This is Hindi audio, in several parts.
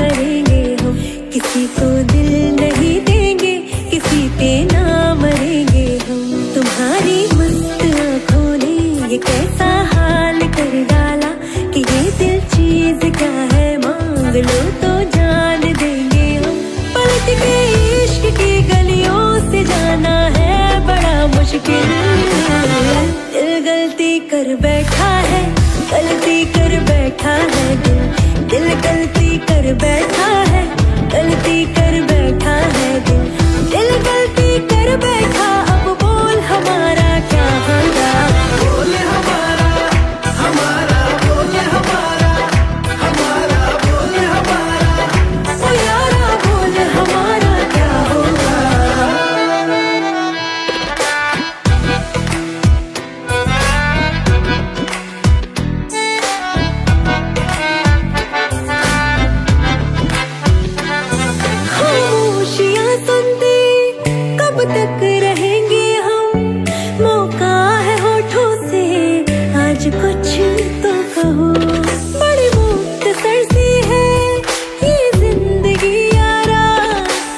करेंगे हम, किसी को दिल नहीं देंगे, किसी पे ना मरेंगे हम। तुम्हारी मस्त आँखों ने ये कैसा हाल कर डाला कि ये दिल चीज क्या है, मांग लो तो जान देंगे हम। पलट के इश्क की गलियों से जाना है बड़ा मुश्किल, दिल गलती कर बैठा है, गलती कर बैठा है दिल, दिल गलती कर बैठा है, गलती कर बैठा है दिल, दिल गलती कर बैठा। अब बोल हमारा क्या होगा, बोल हमारा, हमारा बोल, हमारा, हमारा बोल, हमारा ओ यारा बोल हमारा क्या होगा। खामोशियाँ सुनते कब तक रहेंगे हम, मौका है होठों से आज कुछ तो कहो। बड़ी मुख्तसर सी है ये जिंदगी यारा,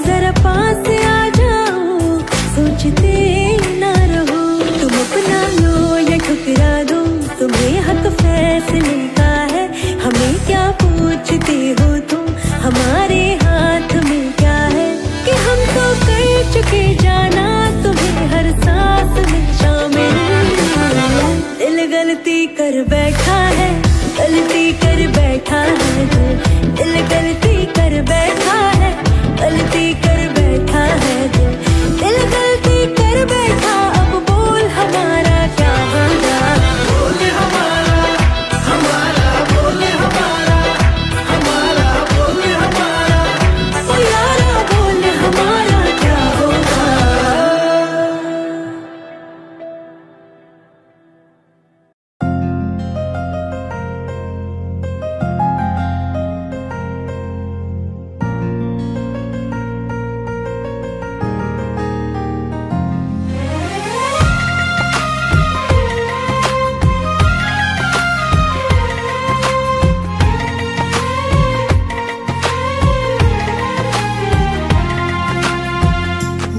जरा पास आ जाओ, सोचते ना रहो। तुम अपना लो या ठुकरा दो, तुम्हें हक फैसले का है, हमें क्या पूछते हो तुम, हमारे हाथ में क्या है। कि हम तो कर चुके जाना तुम्हें हर सांस में शामिल, दिल गलती कर बैठा है, गलती कर बैठा है दिल, दिल गलती कर बैठा है, गलती कर बैठा है दिल, दिल गलती कर बैठा। अब बोल हमारा क्या होगा, बोल हमारा, हमारा बोल, हमारा, हमारा बोल, हमारा ओ यारा बोल हमारा क्या होगा।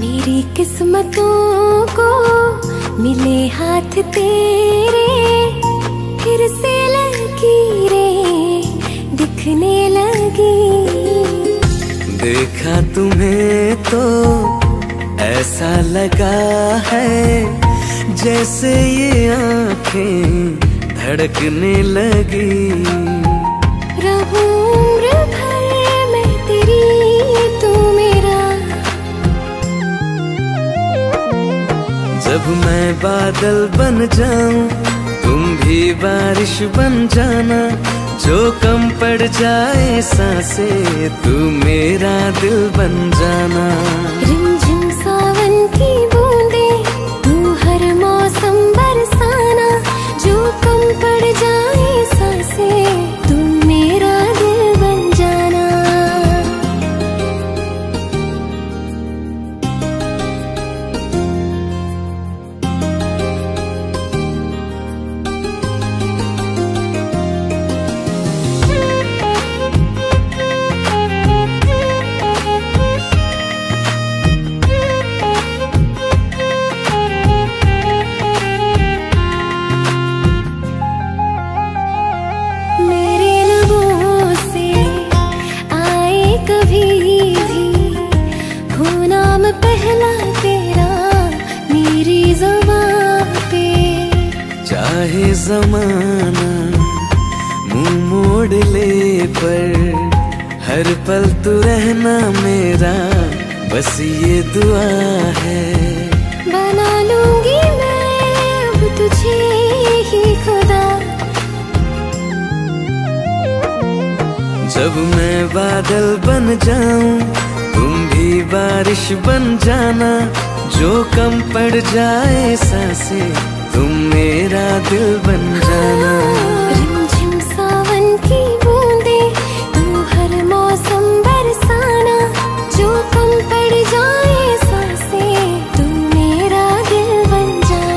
मेरी किस्मतों को मिले हाथ तेरे, फिर से लकीरें दिखने लगी। देखा तुम्हें तो ऐसा लगा है जैसे ये आंखें धड़कने लगी। रहूं उम्र भर मैं तेरी, तू मेरा, जब मैं बादल बन जाऊं तुम भी बारिश बन जाना, जो कम पड़ जाए सांसे तू मेरा दिल बन जाना। रिमझिम सावन की बूंदे तू हर मौसम बरसाना, जो कम पड़ जाए सांसे तू मेरा दिल बन जाना। मेरे लबों से आए कभी भी हो नाम पहला तेरा मेरी जुबां पे। चाहे जमाना मुंह मोड़ ले पर हर पल तू रहना मेरा, बस ये दुआ है। बना लूंगी मैं अब तुझे ही खुदा, जब मैं बादल बन जाऊं तुम भी बारिश बन जाना, जो कम पड़ जाए सांसे तुम मेरा दिल बन जाना। रिमझिम सावन की बूंदे तू हर मौसम बरसाना, जो कम पड़ जाए सांसे तू मेरा दिल बन जाना।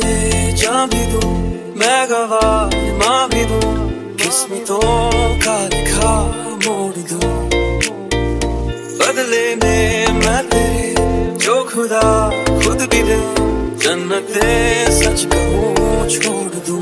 पे जान भी दूं, मैं गवाह मान भी दूं, किस्मतों का लिखा मोड़ दूं। बदले में मैं तेरे जो खुदा खुद भी दे, जन्नते सच कहूं छोड़ दूं।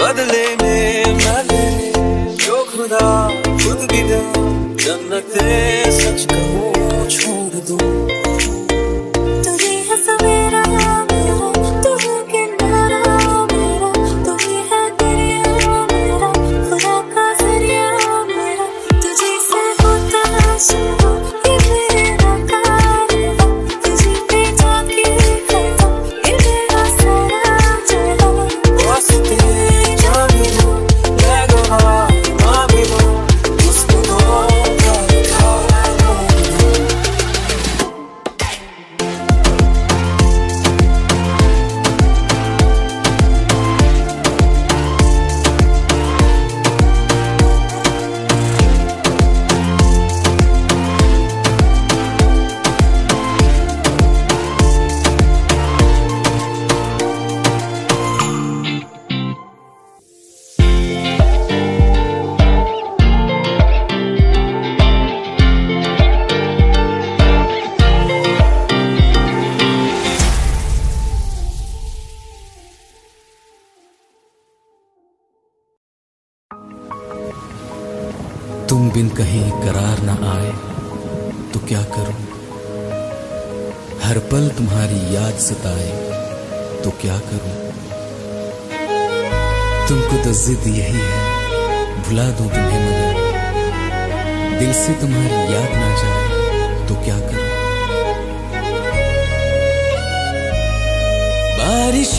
बदले में मैं तेरे जो खुदा खुद भी दे, जन्नते सच कहूं छोड़ दूं। तुम बिन कहीं करार ना आए तो क्या करूं, हर पल तुम्हारी याद सताए तो क्या करूं। तुमको तो जिद यही है भुला दूं तुम्हें, मगर दिल से तुम्हारी याद ना जाए तो क्या करूं। बारिश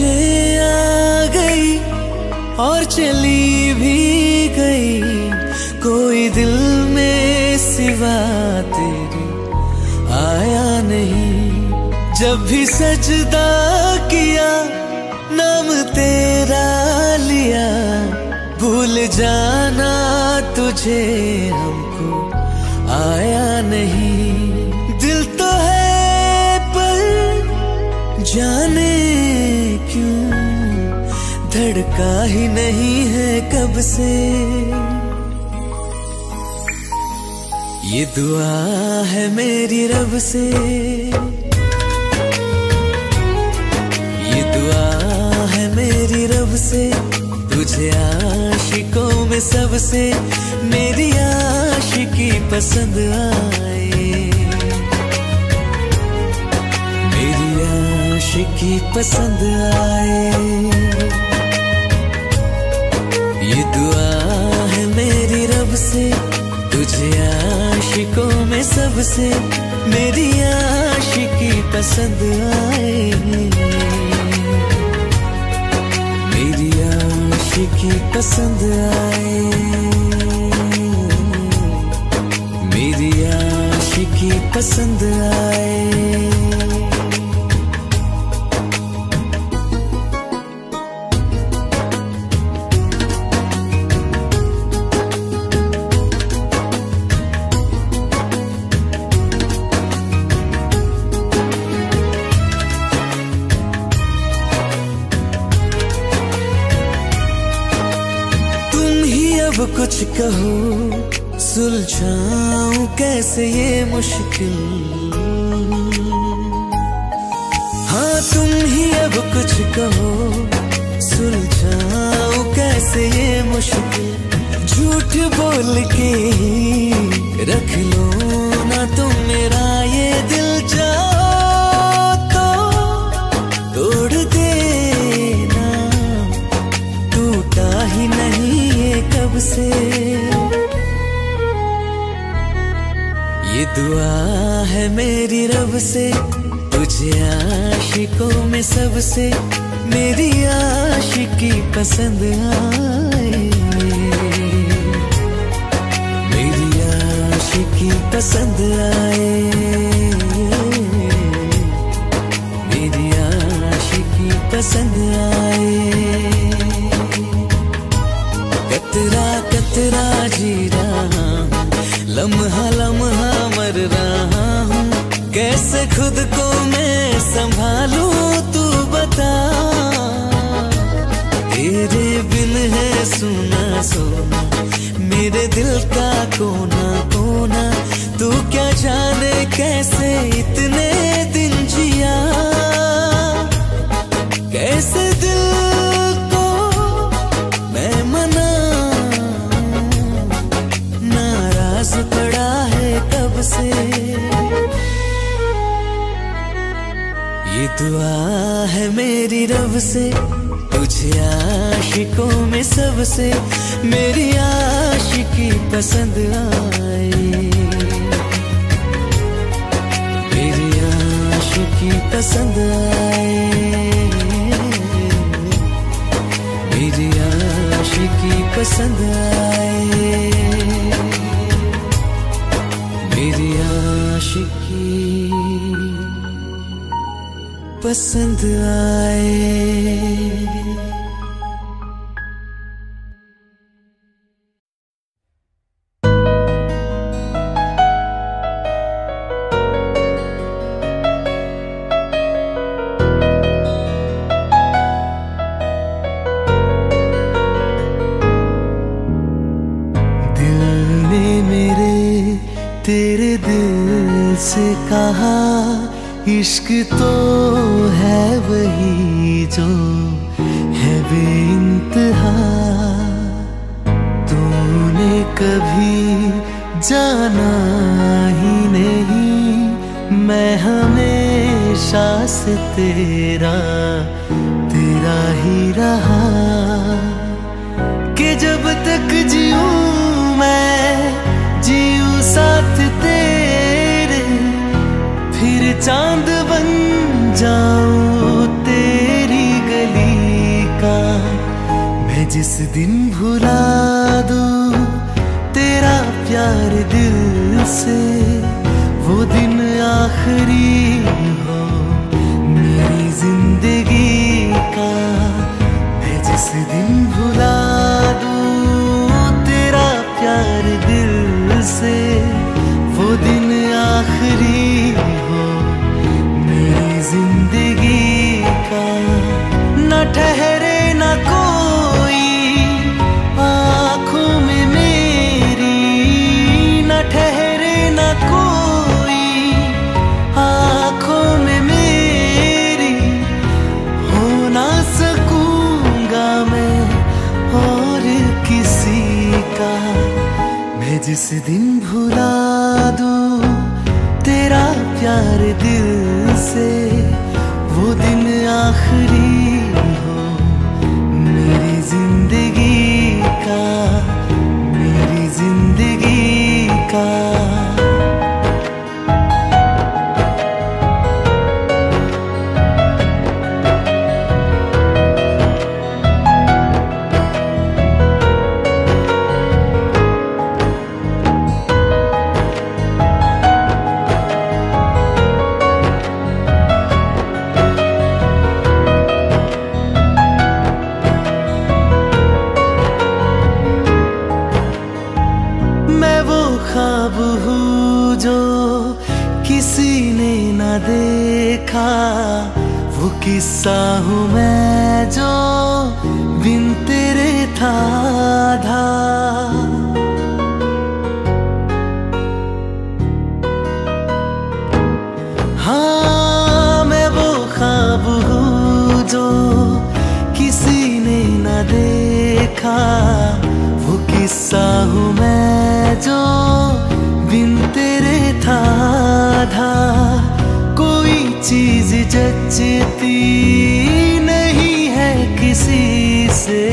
आ गई और चली भी गई, कोई दिल में सिवा तेरे आया नहीं। जब भी सजदा किया नाम तेरा लिया, भूल जाना तुझे हमको आया नहीं। दिल तो है पर जाने क्यों धड़का ही नहीं है कब से। ये दुआ है मेरी रब से, ये दुआ है मेरी रब से, तुझे आशिकों में सबसे मेरी आशिकी पसंद आए, मेरी आशिकी पसंद आए। ये दुआ है मेरी रब से, तुझे आशिकों में सबसे मेरी आशिकी पसंद आए, मेरी आशिकी पसंद आए, मेरी आशिकी पसंद आए। कुछ कहो सुलझाऊं कैसे ये मुश्किल, हाँ तुम ही अब कुछ कहो सुलझाऊं कैसे ये मुश्किल। झूठ बोल के ही रख लो ना तुम मेरा ये दिल, जाओ तो तोड़ देना, टूटा ही नहीं कब से ये दुआ है मेरी रब से, तुझे आशिकों में सबसे मेरी आशिकी पसंद आए, मेरी आशिकी पसंद आए, मेरी आशिकी पसंद आए। कतरा कतरा जी रहा, लम्हा लम्हा मर रहा हूँ, कैसे खुद को मैं संभालूं तू बता, तेरे बिन है सुना सोना मेरे दिल का कोना कोना, तू क्या जाने कैसे इतने दिन जिया, कैसे से ये दुआ है मेरी रब से, तुझे आशिकों में सबसे मेरी आशिकी पसंद आए, मेरी आशिकी पसंद आए, मेरी आशिकी पसंद आए, मेरी आशिकी पसंद आए। कहा इश्क तो है वही जो है बेइंतहा, तूने कभी जाना ही नहीं, मैं हमेशा से तेरा तेरा ही रहा, कि जब तक जीऊं मैं जीऊं साथ तेरे, चांद बन जाऊं तेरी गली का, मैं जिस दिन भुला दूं तेरा प्यार दिल से, वो दिन आखिरी हो मेरी जिंदगी का, मैं जिस दिन भुला दूं तेरा प्यार दिल से, वो दिन आखिरी जिंदगी का। न ठहरे न कोई आँखों में मेरी, न ठहरे न कोई आँखों में मेरी, हो ना सकूंगा मैं और किसी का, मैं जिस दिन भुला दूं तेरा प्यार दिल से, वो दिन आखिरी हो मेरी जिंदगी का, मेरी जिंदगी का। वो किस्सा हूँ मैं जो बिन तेरे था आधा। वो किस्सा हूँ मैं जो बिन तेरे था आधा। कोई चीज जचती नहीं है किसी से,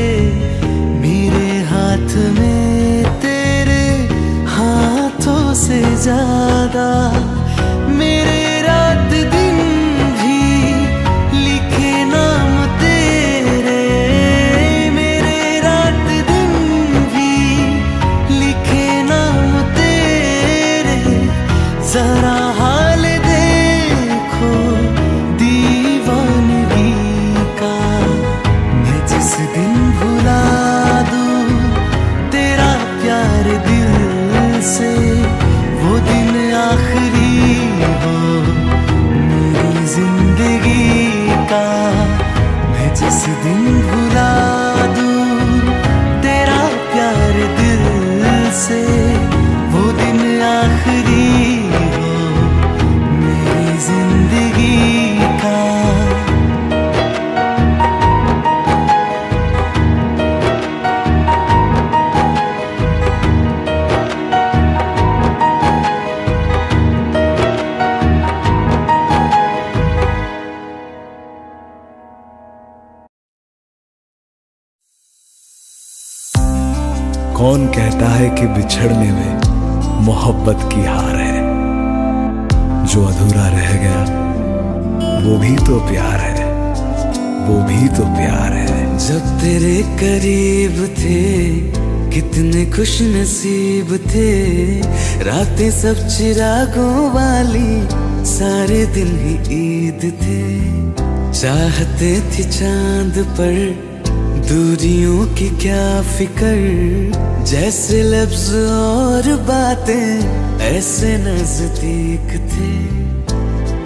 मेरे हाथ में तेरे हाथों से ज्यादा। मेरे रात दिन भी लिखे नाम तेरे, जरा हाल देखो दीवानगी का। मैं जिस दिन भुला दूं तेरा प्यार दिल से, वो दिन आखिरी हो मेरी जिंदगी का। मैं जिस दिन भुला दूं तेरा प्यार दिल से, वो दिन आखिरी कौन कहता है कि बिछड़ने में मोहब्बत की हार है। जो अधूरा रह गया वो भी तो प्यार है, वो भी तो प्यार है। जब तेरे करीब थे कितने खुश नसीब थे, रातें सब चिरागों वाली सारे दिन ही ईद थे। चाहते थे चांद पर दूरियों की क्या फिकर, जैसे लफ्ज और बातें ऐसे नजदीक थे।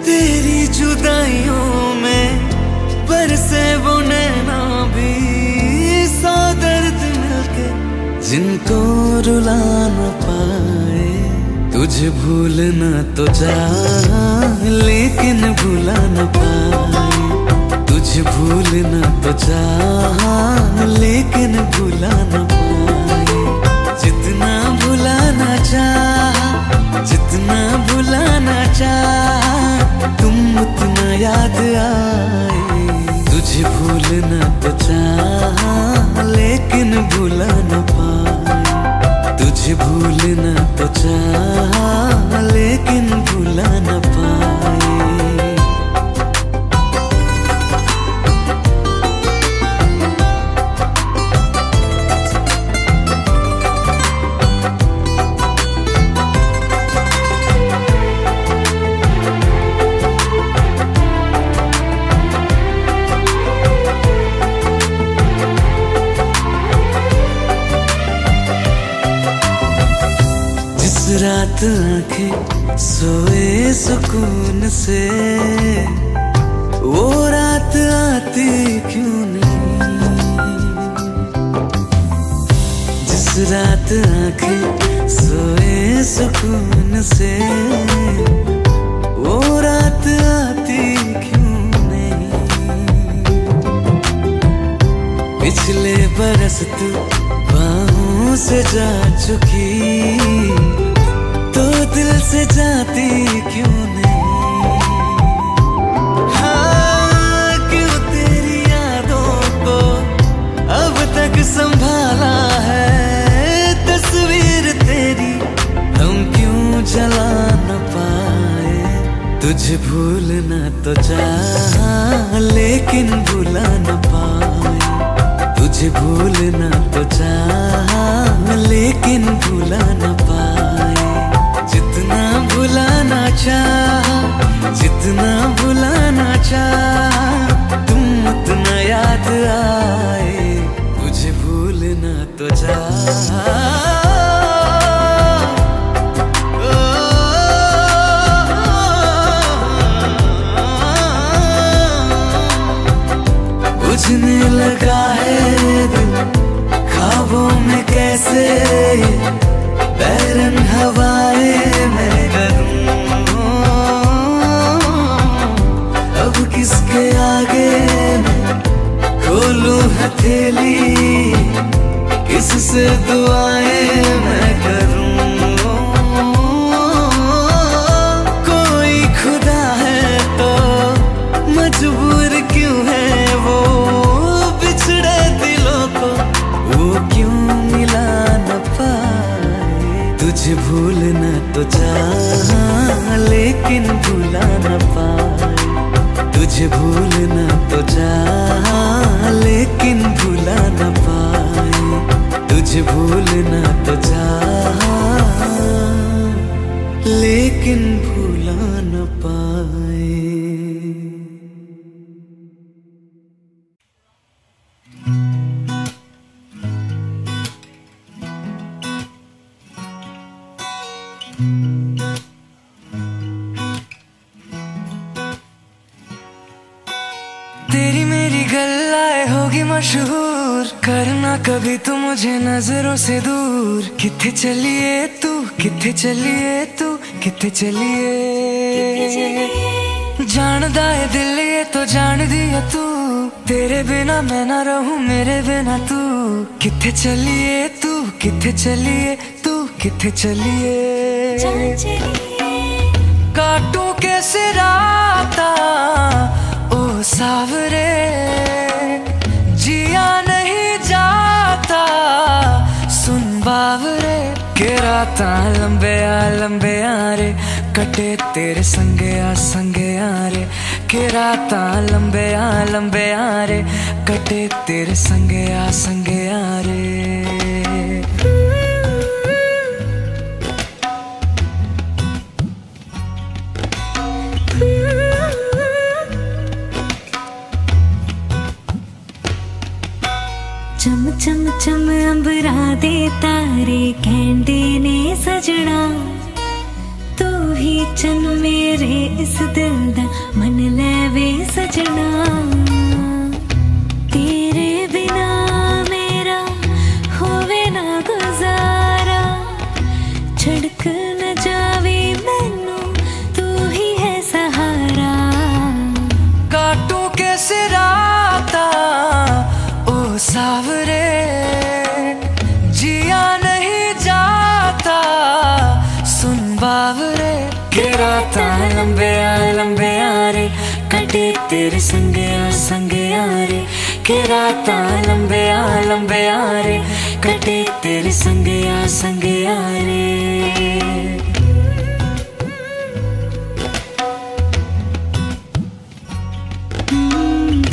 तेरी जुदाइयों में बरसे वो नैना भी, सौ दर्द मिलके जिनको रुला न पाए। तुझे भूलना तो चाह लेकिन भुला न पाए, तुझे भूलना तो चाहा लेकिन भुला न पाए। जितना भुलाना चाहा, जितना भुलाना चाहा, तुम उतना याद आए। तुझे भूलना तो चाहा लेकिन भुला न पाए, तुझे भूलना तो चाहा लेकिन भुला न पाए। रात आंखें सोए सुकून से, वो रात आती क्यों नहीं। जिस रात आंखें सोए सुकून से, वो रात आती क्यों नहीं। पिछले बरस तू बाहों से जा चुकी, तो दिल से जाती क्यों नहीं। हाँ क्यों तेरी यादों को अब तक संभाला है, तस्वीर तेरी हम क्यों जला न पाए। तुझे भूलना तो चाहा लेकिन भुला न पाए, तुझे भूलना तो चाहा लेकिन भुला न पाए। जितना भुलाना चाहा, जितना भुलाना चाहा, तुम उतना याद आए। तुझे भूलना तो चाहा। कैसे बैरन हवाएं मैं करूं, अब किसके आगे खोलूं हथेली, किससे दुआएं मैं करूं। कोई खुदा है तो मजबूर क्यों है, वो बिछड़े दिलों को वो क्यों मिला न पाए। तुझे भूलना तो चाहा लेकिन भूला न पाए, तुझे भूलना तो चाहा लेकिन भूला न पाए, तुझे भूलना तो चाहा लेकिन भूला न पाए। मशहूर करना कभी तू मुझे नजरों से दूर, किथे चलिए तू, किथे चलिए तू, किथे चलिए। जानदा है दिल ये तो जान दिया तू, तेरे बिना मैं ना रहूं मेरे बिना तू, किथे चलिए तू, किथे चलिए तू, किथे चलिए। काटूं कैसे राता ओ सावरे, जिया नहीं जाता सुन बावरे। के राता लंबे आरे कटे तेरे संगे आरे, के राता लंबे आरे कटे तेरे संगे आरे। चम चम चम अंबरा दे तारे कहते ने सजना, तू ही चन मेरे इस दिल दा मन ले वे सजना। तेरे बिना मेरा होवे ना गुजारा, छड़क न जावे मैनू तू ही है सहारा। काटू कैसे राता सावरे, जिया नहीं जाता सुन बावरे। के राता लंबे आरे कटे तेरे संगे आरे, के राता लंबे आरे कटे तेरे संगे आरे।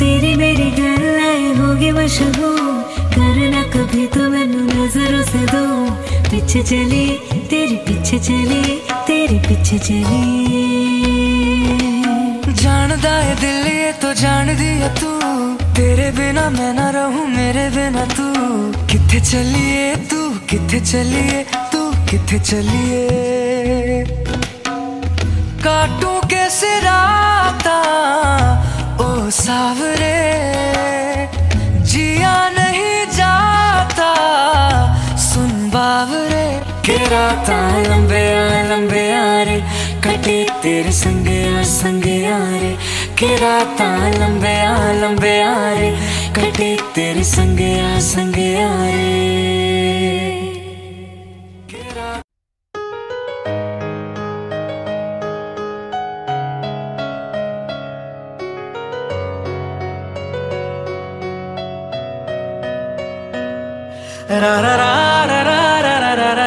तेरी मेरी गल्लाएं होगी मशहूर, करना कभी तो मैनू नजरों से दो, पीछे चली तेरे पीछे चली तेरे पीछे चली। जानदा है दिल ये तो जान दिया तू, तेरे बिना मैं ना रहूं मेरे बिना तू, किथे चलिए तू, किथे चलिए तू, किथे चलिए। काटूं कैसे राता ओ सावरे, जिया नहीं जाता सुन बावरे। के राता लंबे आरे कटे तेरे संगे आरे, के राता लंबे आरे कटे तेरे संगे आरे। ra ra ra ra ra ra ra ra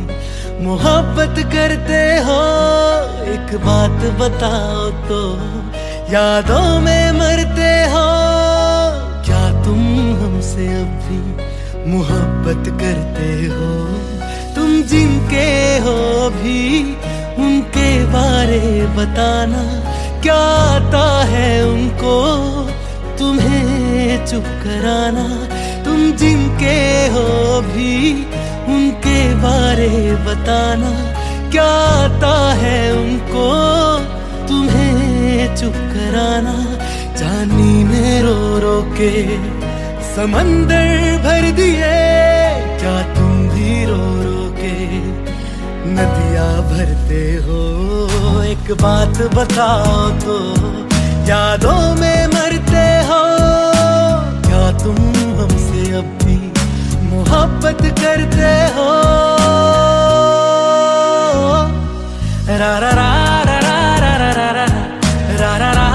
मोहब्बत करते हो। एक बात बताओ तो यादों में मरते हो, क्या तुम हमसे अब भी मोहब्बत करते हो। तुम जिनके हो भी उनके बारे बताना, क्या आता है उनको तुम्हें चुप कराना। तुम जिनके हो भी उनके बारे बताना, क्या आता है उनको तुम्हें चुप कराना। जानी ने रो रो के समंदर भर दिए, क्या तुम भी रो रो के नदियाँ भरते हो। एक बात बताओ तो यादों में मरते हो, क्या तुम हमसे अब भी मोहब्बत करते हो। रा रा रा रा रा रा रा रा रा रा रा रा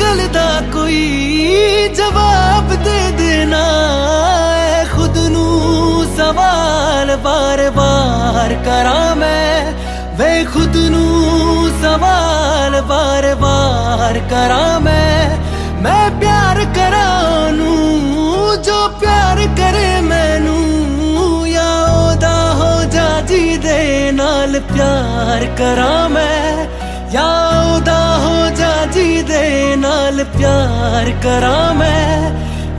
गलदा कोई जवाब दे देना, खुद नू सवाल बार बार करा मैं, वे खुद नू सवाल बार बार करा मैं प्यार करा नू जो प्यार करे मैनू, या ओदा हो जा जी दे नाल प्यार करा मैं, या ओदा हो जा जी दे नाल प्यार करा मैं।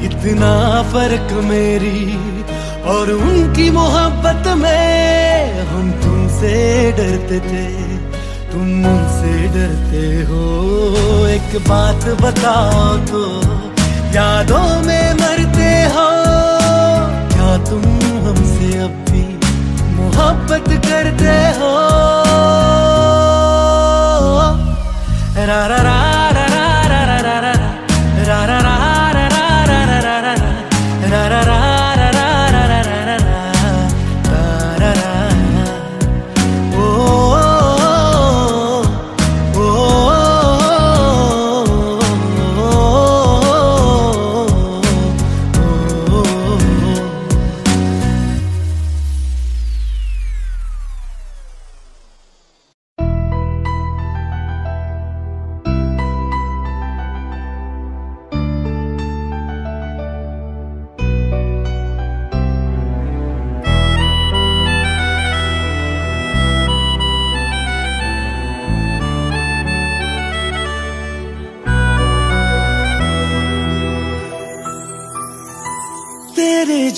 इतना फर्क मेरी और उनकी मोहब्बत में, हम तुमसे डरते थे तुम मुझसे डरते हो। एक बात बताओ तो यादों में मरते हो, क्या तुम हमसे अब भी मोहब्बत करते हो। रा रा रा रा रा रा रा रा रा रा रा रा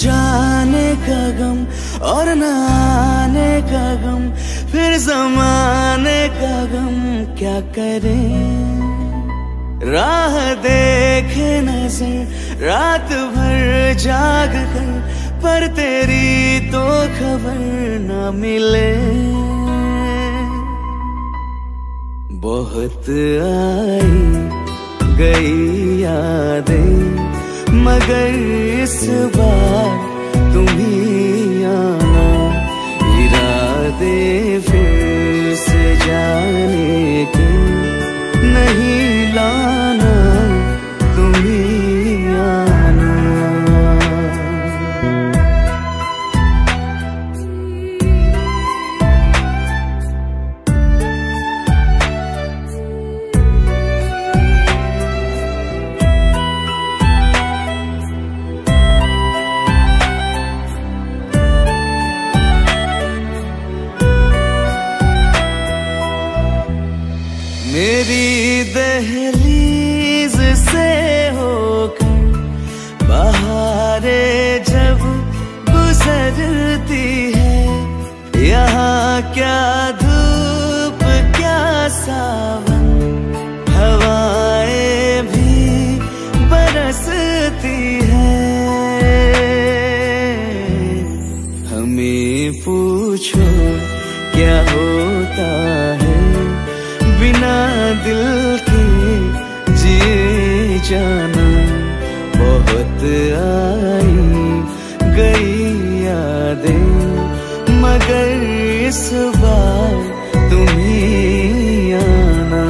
जाने का गम और न आने का गम, फिर जमाने का गम क्या करें। राह देखे नजर रात भर जाग कर, पर तेरी तो खबर न मिले। बहुत आई गई यादें, मगर इस बार तुम्हीं आना। इरादे फिर से जाने के नहीं, लाना तुम्हीं आना। मेरी दहलीज से होकर बहारें जब गुजरती है, यहाँ क्या धूप क्या सावन, हवाएं भी बरसती है। हमें पूछो क्या होता है, बिना दिल के जिए जाना। बहुत आई गई यादें, मगर इस बार तुम्हीं आना।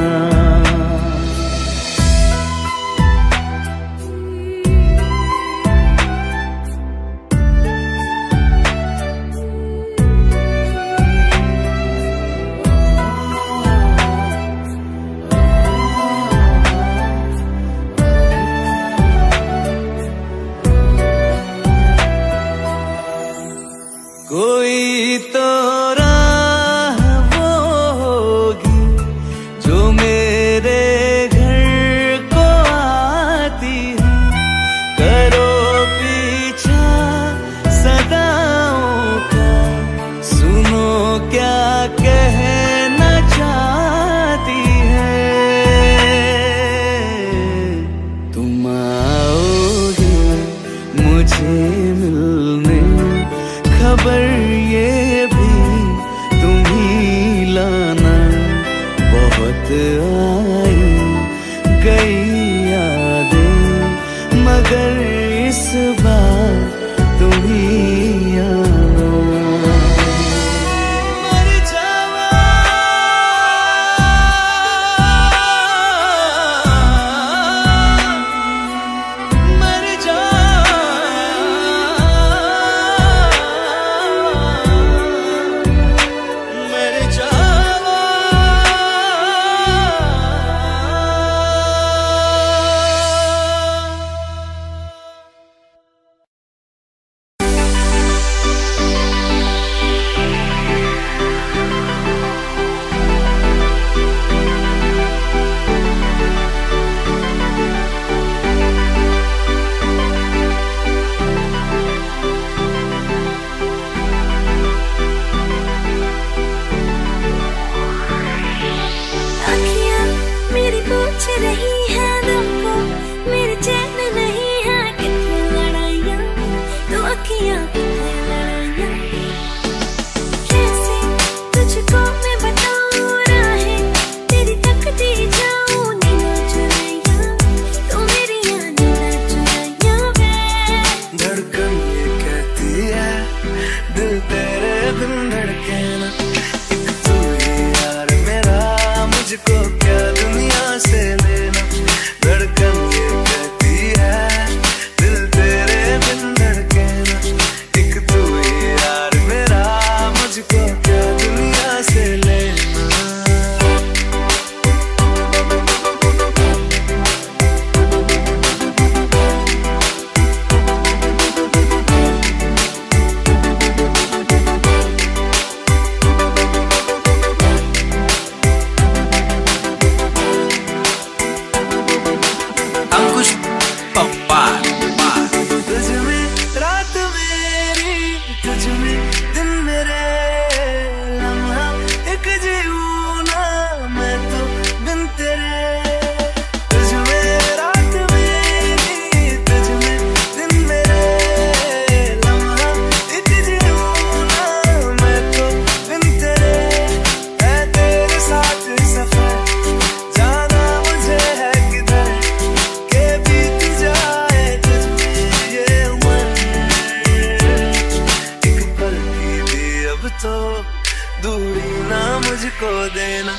मुझको देना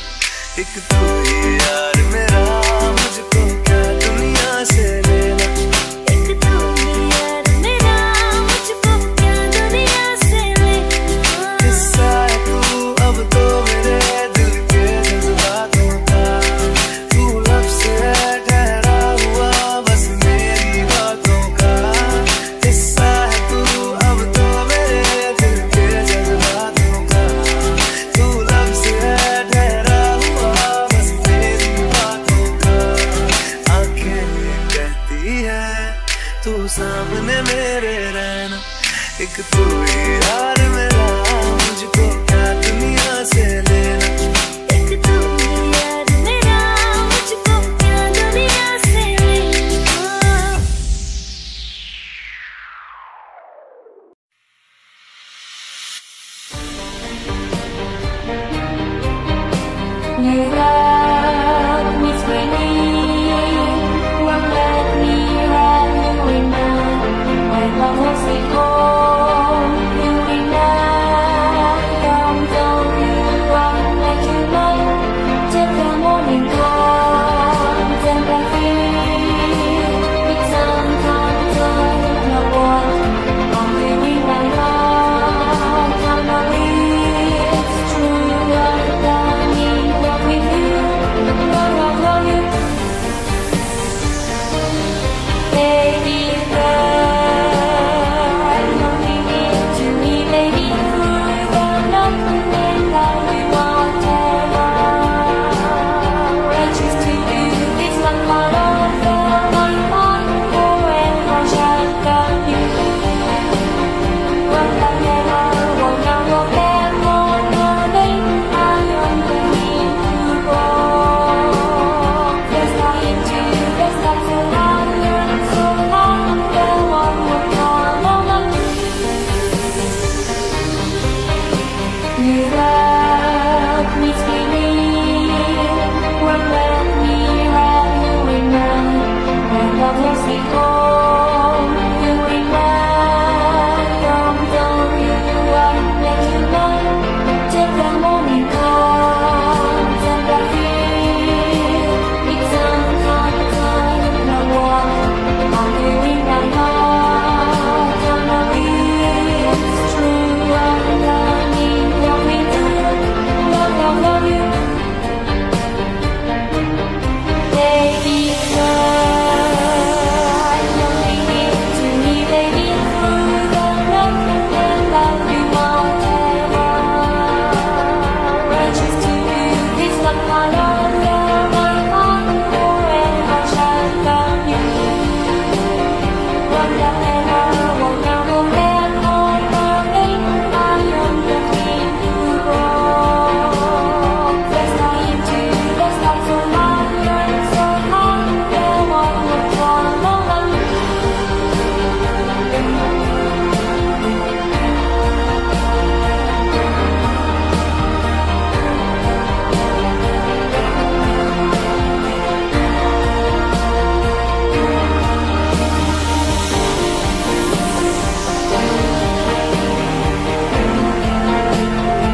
एक तू ही यार मेरा, मुझको क्या दुनिया से लेना एक तू ही यार मेरा, मुझको क्या दुनिया से लेना। किस्सा है तू अब तो मेरे दिल के जज्बातों का, तू लफ्ज़ है ठहरा हुआ बस मेरी बातों का। किस्सा है तू अब तो मेरे दिल के जज्बातों का, तू लफ्ज़ है ठहरा हुआ बस मेरी बातों का। आंखें कहती है तू सामने मेरे रहना, एक तू ही यार मेरा, मुझको क्या दुनिया से लेना एक तू ही यार मेरा, मुझको क्या दुनिया से लेना। You love me sweetly, won't let me have you enough. My love will say hold you enough. Don't go you run like you might. Take the morning comes and I feel it's uncontrollable. No one only we my heart on the leaves. True love, I need love with you. Love, love, love you. Baby girl, I only need to be baby girl. But nothing in love we want ever. Righteous to you, it's not part of the one heart forever. Just love you. One love never, one love will never know. I only need you both. There's nothing to, there's nothing wrong. You're not so long, the one will come along. You love me sweetly, won't let me have you enough. My love will say hold you enough. Don't tell you what makes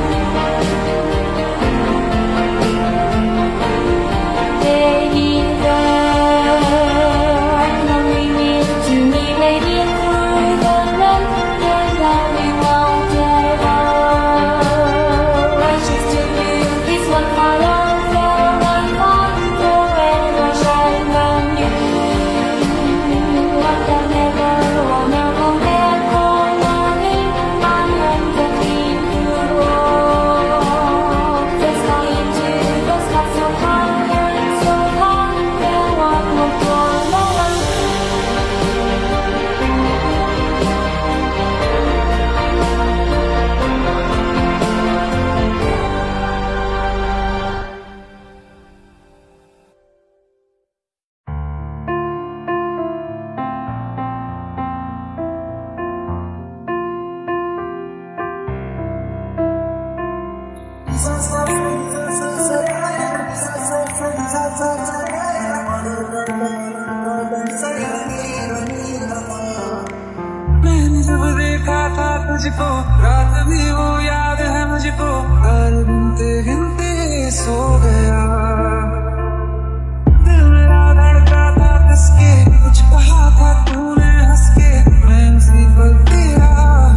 you mine. Take the morning comes and I feel it's uncontrollable. No one only we my heart on the wheels. True love, I need love with you. Love, love, love you. Baby girl, I only need to be baby through the love and love we want ever. Righteous to you, it's not part of the one heart forever. Just love you. One love never, one love will never know. I only need you both. There's nothing to, there's nothing wrong. You're not so long, the one will come along. Baby girl, I only need to be baby through the love and love we want ever. Righteous to you, it's not part of the one heart forever. Just love you. One love never, one love will never know. I only need you both. There's nothing to, there's nothing wrong. You're not so long, the one will come along. मैंने सब देखा था तुझको, रात भी वो याद है मुझको। तारे गिनते गिनते सो गया, दिल मेरा धड़का था किसके, कुछ कहा था तूने हंस के, मैं उसी पर तेरा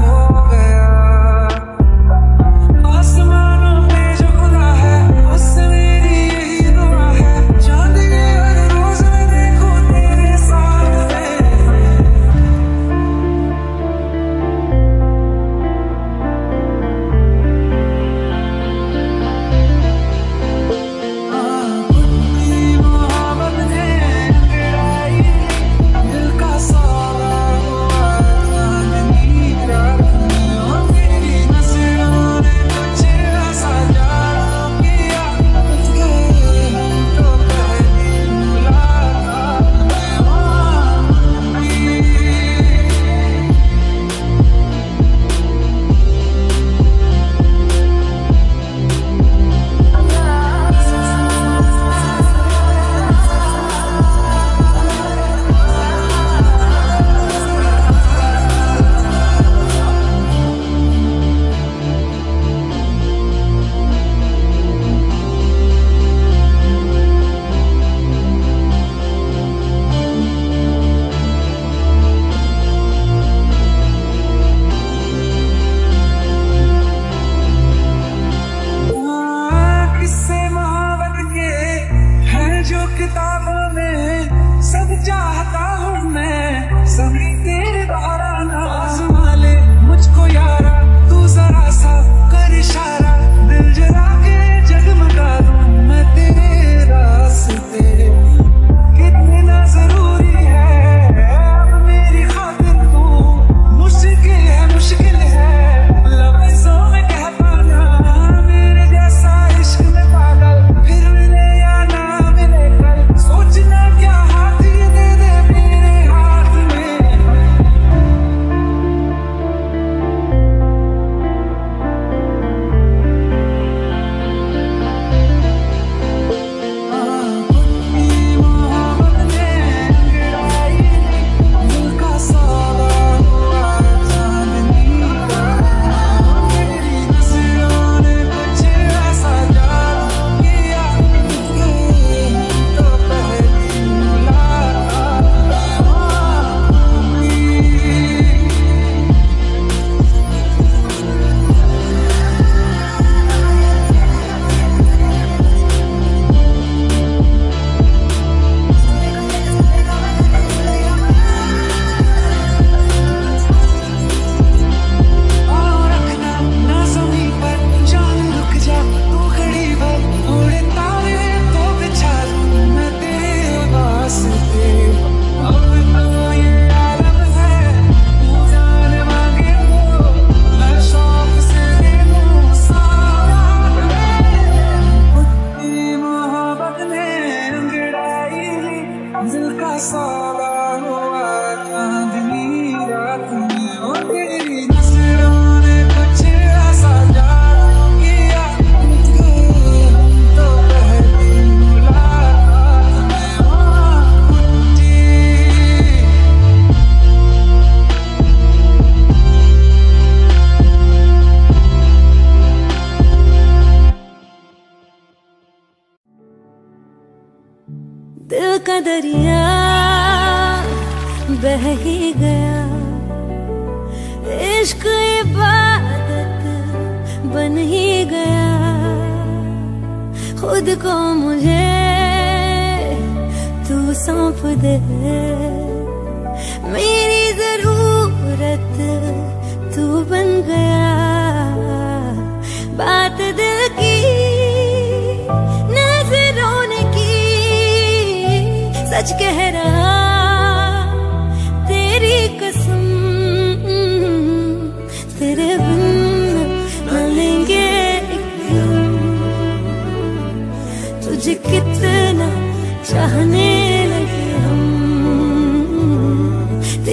हो गया। आसमानों पे जो खुदा है उससे मेरी यही दुआ है, चांद के हर रोज मैं देखो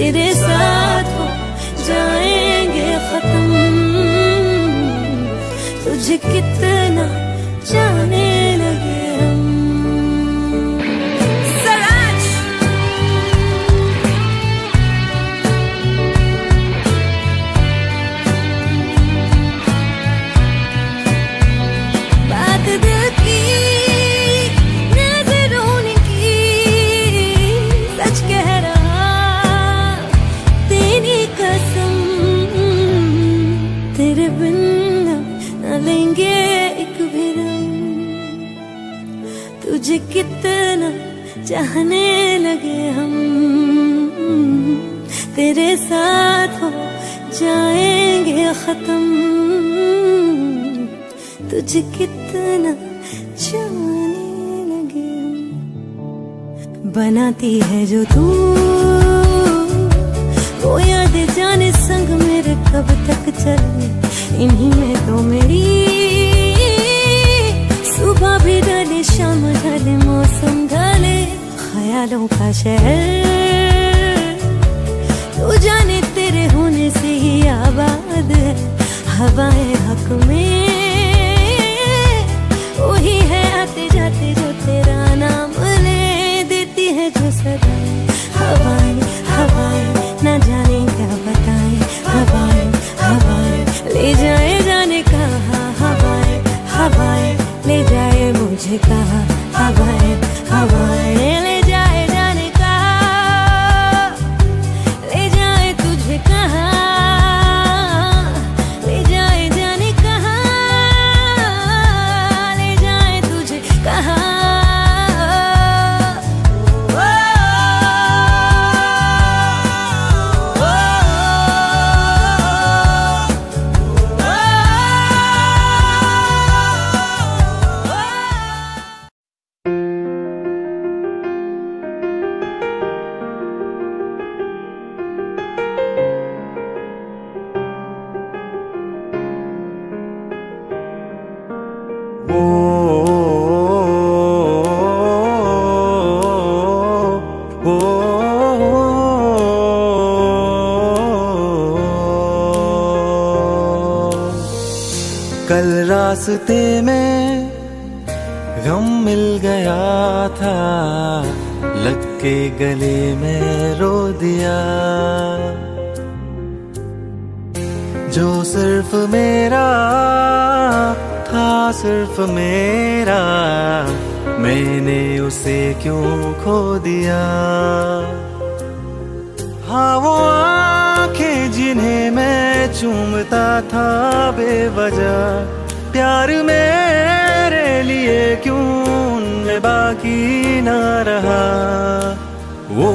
तेरे सामने। तेरे बिना न लेंगे एक भी दम। तुझे कितना चाहने लगे हम, तेरे साथ हो जाएंगे खत्म। तुझे कितना चाहने लगे हम। बनाती है जो तू वो यादें जाने संग मेरे कब तक चले। इन्हीं में तो मेरी सुबह भी ढले, शाम ढले, मौसम ढले। ख्यालों का शहर तू जाने तेरे होने से ही आबाद है। हवाएं हक में वही है आते जाते जो तेरा नाम ले देती है जो सदा। हवाएं हवाएं ना जाने क्या बताएं, हवाएं हवाएं ले जाए जाने कहाँ। हवाएं हवाएं ले जाए मुझे कहाँ, हवाएं हवाएं ले जाए जाने कहाँ, ले जाए तुझे कहाँ, ले जाए जाने कहाँ, ले जाए तुझे कहाँ। रास्ते में गम मिल गया था, लग के गले में रो दिया। जो सिर्फ मेरा था, सिर्फ मेरा, मैंने उसे क्यों खो दिया। हाँ वो आंखें जिन्हें मैं चूमता था बेवजह, प्यार मेरे लिए क्यों उनमें बाकी ना रहा। वो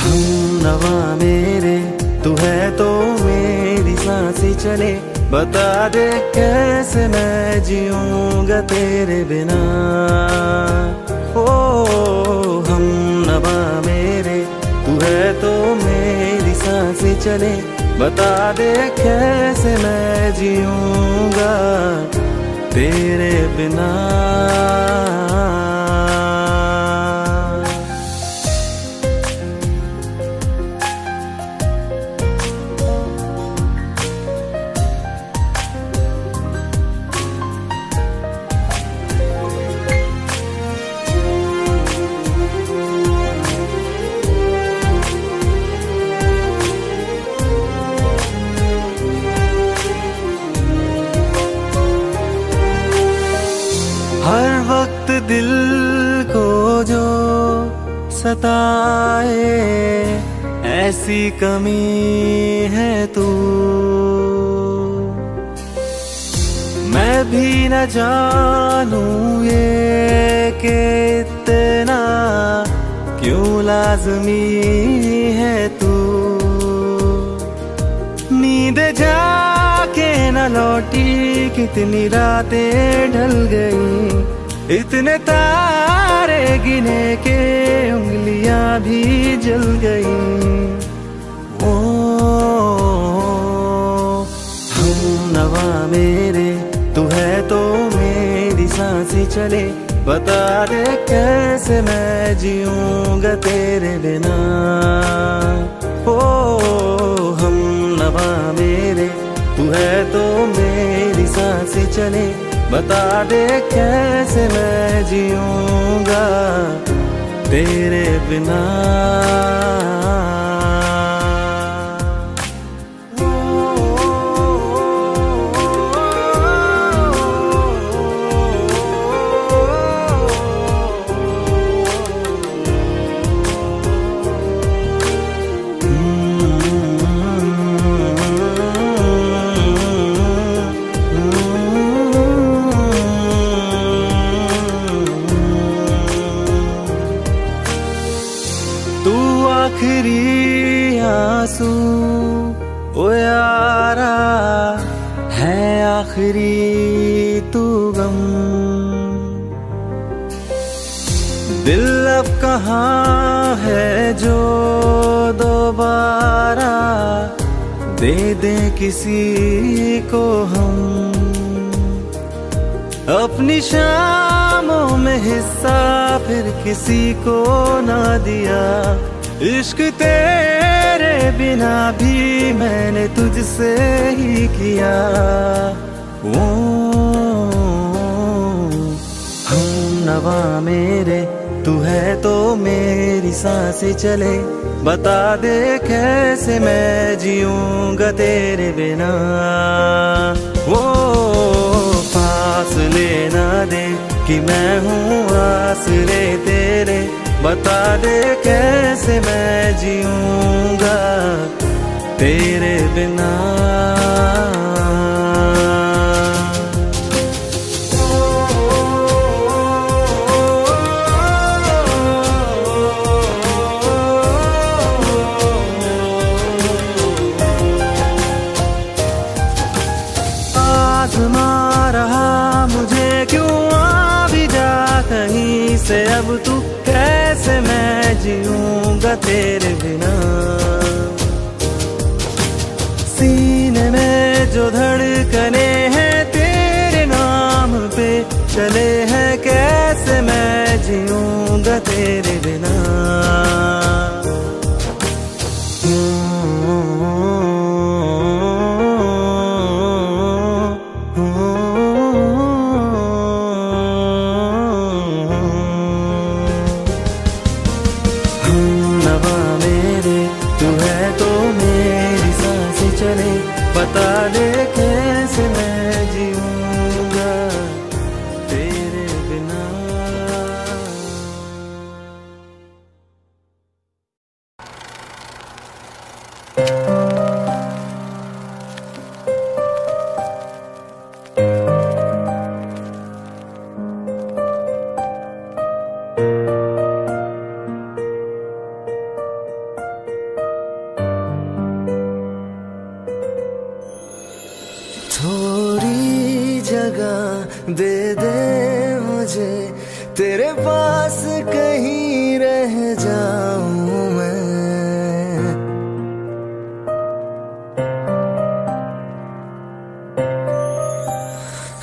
हम नवा मेरे तू है तो मेरी सांसें चले। बता दे कैसे मैं जीऊंगा तेरे बिना। ओ हम नवा मेरे तू है तो मेरी सांसें चले। बता दे कैसे मैं जीऊंगा तेरे बिना। दिल को जो सताए ऐसी कमी है तू, मैं भी न जानूं ये कि इतना क्यों लाजमी है तू। नींद जाके न लौटी कितनी रातें ढल गई, इतने तारे गिने के उंगलियां भी जल गई। ओ हम नवा मेरे तू है तो मेरी सांसें चले। बता दे कैसे मैं जीऊंगा तेरे बिना। ओ हम नवा मेरे तू है तो मेरी सांसें चले। बता दे कैसे मैं जीऊंगा तेरे बिना। आखिरी तू गम। दिल अब कहाँ है जो दोबारा दे दें किसी को हम। अपनी शामों में हिस्सा फिर किसी को ना दिया, इश्क तेरे बिना भी मैंने तुझसे ही किया। ओ हम नवा मेरे तू है तो मेरी सांसें चले, बता दे कैसे मैं जीऊंगा तेरे बिना। ओ पास लेना दे कि मैं हूँ आसरे तेरे, बता दे कैसे मैं जीऊंगा तेरे बिना। आज़मा रहा मुझे क्यों, आ भी जा कहीं से अब तू, कैसे मैं जीऊंगा तेरे बिना। सीने में जो धड़कने हैं तेरे नाम पे चले हैं, कैसे मैं जीऊंगा तेरे बिना। बता दे कैसे मैं जीऊंगा तेरे बिना। थोड़ी जगह दे दे मुझे तेरे पास, कहीं रह जाऊं मैं।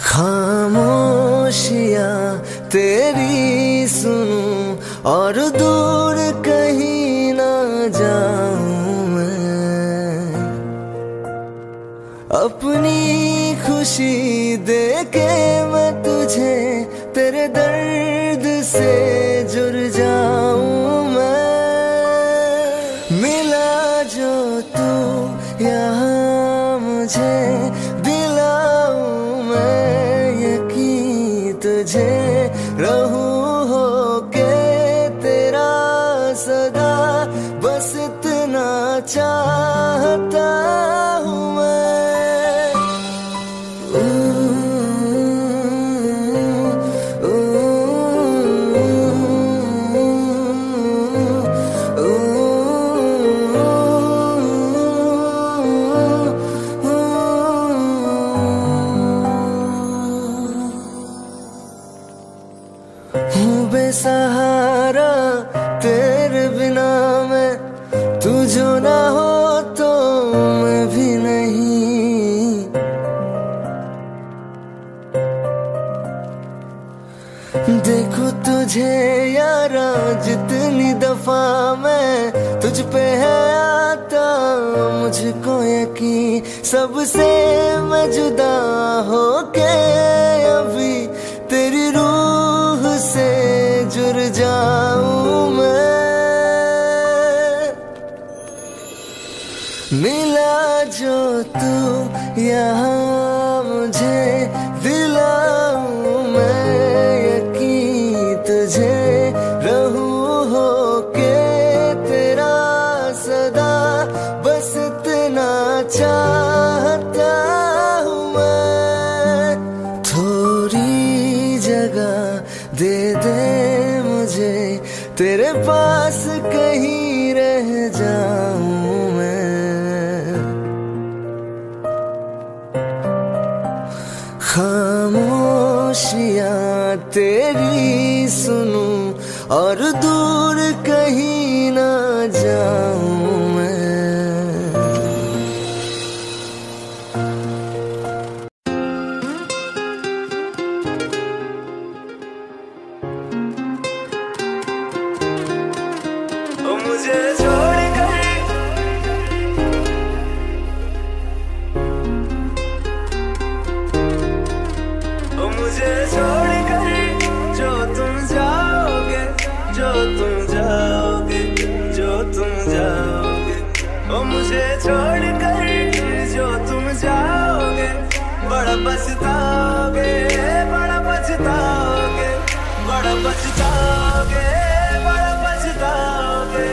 खामोशियां तेरी सुनूं और दूर कहीं ना जाऊं मैं। अपनी खुशी देके मैं तुझे, तेरे दर्द से जुड़ जाऊं मैं। मिला जो तू यहाँ मुझे, दिलाऊं मैं यकीन तुझे, रहूं होके तेरा सदा, बस इतना चाहता हूँ मैं। सहारा तेरे बिना मैं, तू जो ना हो तो मैं भी नहीं। देखो तुझे यारा जितनी दफा मैं तुझ पे है आता, मुझको यकीन सबसे मैं जुदा होके अभी तेरी रूह से जुड़ जाऊं मैं। मिला जो तू यहाँ मुझे, दिलाऊं मैं यकीन तुझे, रहूं होके तेरा सदा, बस इतना चाहता हूँ मैं। थोड़ी जगह दे दे तेरे पास, कहीं रह जाऊं मैं। खामोशियाँ तेरी सुनूं और दूर कहीं ना जाऊं मैं। ओ मुझे छोड़ पछताओगे, बड़ा पछताओगे, बड़ा पछताओगे, बड़ा पछताओगे।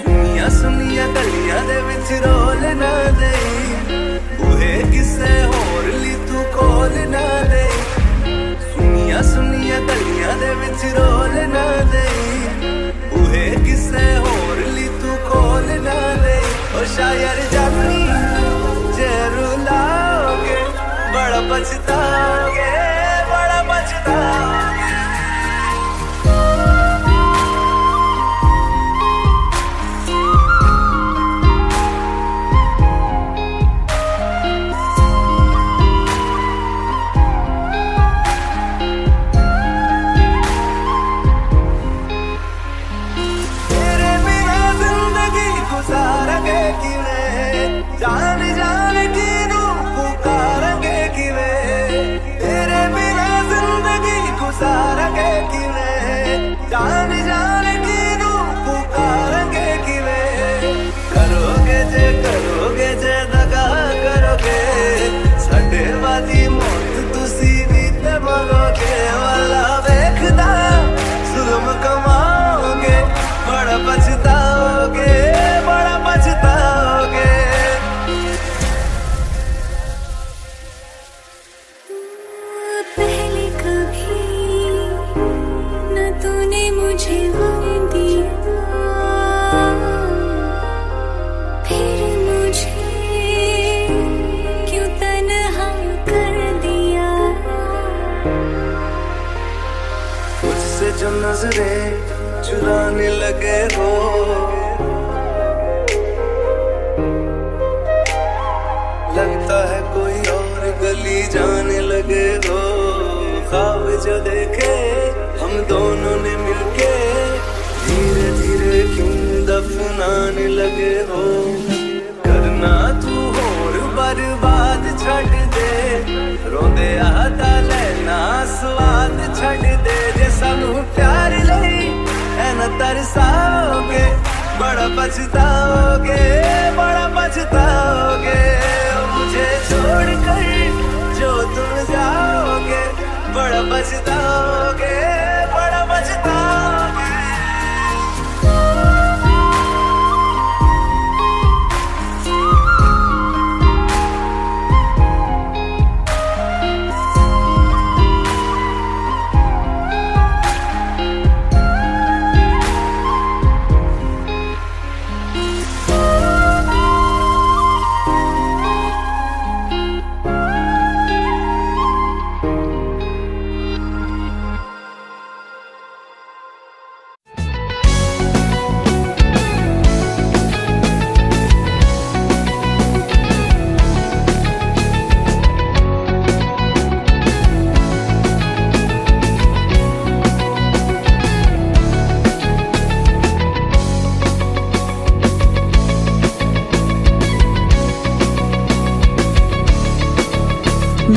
सुनिया सुनिया गलिया दे विच रोल ना दे, उहे किसे होर ली तू खोल ना दे। सुनिया सुनिया गलिया दे विच रोल ना दे, उहे किसे होर ली तू खोल ना दे। ओ शायर जानी जे रुलाओगे, बड़ा पछताओगे, बड़ा पछताओगे। तेरे बिना जिंदगी गुजार के किने जान जान की नजरे चुराने लगे हो, लगता है कोई और गली जाने लगे हो। ख्वाब जो देखे हम दोनों ने मिलके, धीरे धीरे क्यों दफनाने लगे हो। करना तू और बर्बाद छट दे, रोंदे आता लेना स्वाद छट दे। सानू प्यार लई एना तरसाओगे, बड़ा पछताओगे, बड़ा पछताओगे। मुझे छोड़ कर जो तुम जाओगे, बड़ा पछताओगे, बड़ा पछताओगे।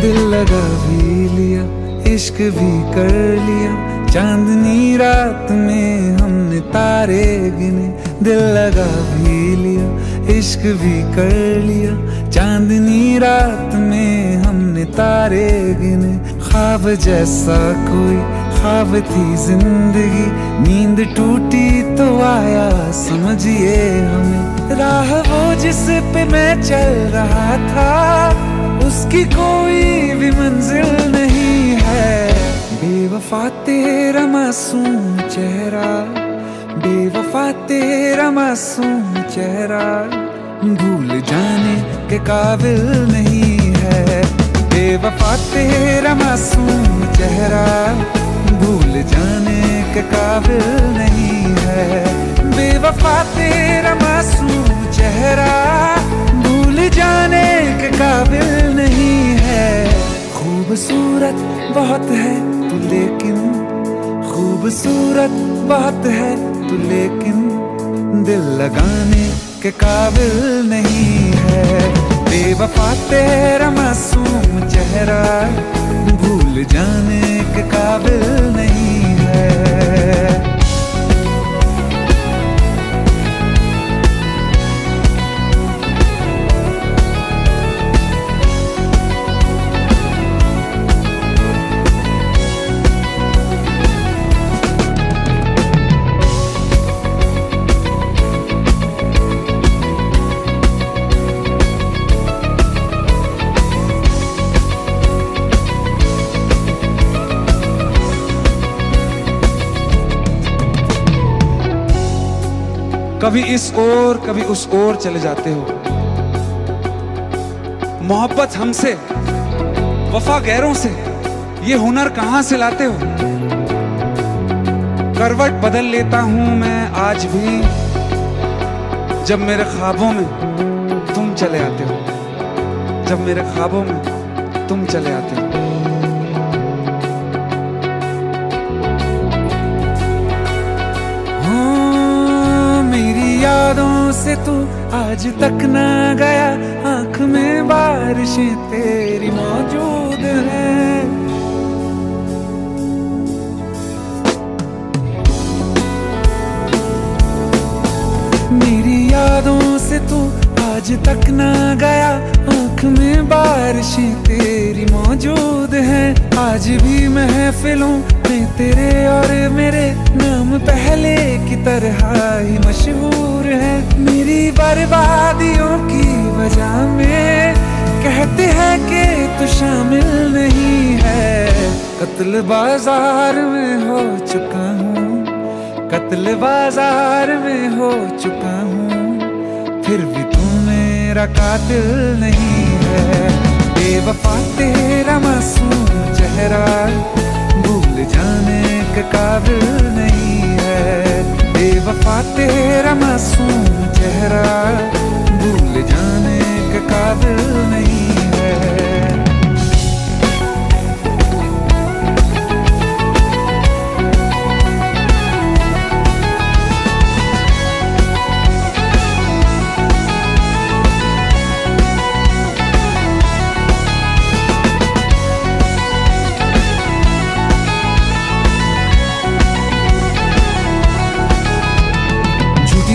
दिल लगा भी लिया, इश्क भी कर लिया, चांदनी रात में हमने तारे गिने। दिल लगा भी लिया, इश्क भी कर लिया, चांदनी रात में हमने तारे गिने। ख्वाब जैसा कोई ख्वाब थी जिंदगी, नींद टूटी तो आया समझिए हमें। राह वो जिस पे मैं चल रहा था, उसकी कोई भी मंजिल नहीं है। बेवफा तेरा मासूम चेहरा, बेवफा तेरा मासूम चेहरा, भूल जाने के काबिल नहीं है। बेवफा तेरा मासूम चेहरा भूल जाने के काबिल नहीं है। बेवफा तेरा मासूम चेहरा भूल जाने के काबिल नहीं है। खूबसूरत बहुत है तू लेकिन, खूबसूरत बहुत है तू लेकिन दिल लगाने के काबिल नहीं है। बेवफा तेरा मासूम चेहरा भूल जाने के काबिल नहीं है। कभी इस ओर कभी उस ओर चले जाते हो, मोहब्बत हमसे वफा गैरों से, ये हुनर कहां से लाते हो। करवट बदल लेता हूं मैं आज भी जब मेरे ख्वाबों में तुम चले आते हो, जब मेरे ख्वाबों में तुम चले आते हो। यादों से तू आज तक ना गया, आंख में बारिशें तेरी मौजूद हैं। मेरी यादों से तू आज तक ना गया, आंख में बारिशें तेरी मौजूद हैं। आज भी महफिलों में तेरे और मेरे नाम पहले की तरह ही मशहूर है। मेरी बर्बादियों की वजह में कहते हैं कि तू शामिल नहीं है। कत्ल बाजार में हो चुका हूँ, कत्ल बाजार में हो चुका हूँ, फिर भी तू मेरा कातिल नहीं है। बेवफा तेरा मासूम चेहरा भूल जाने के काबिल नहीं है। बेवफा तेरा मासूम चेहरा भूल जाने के काबिल नहीं है।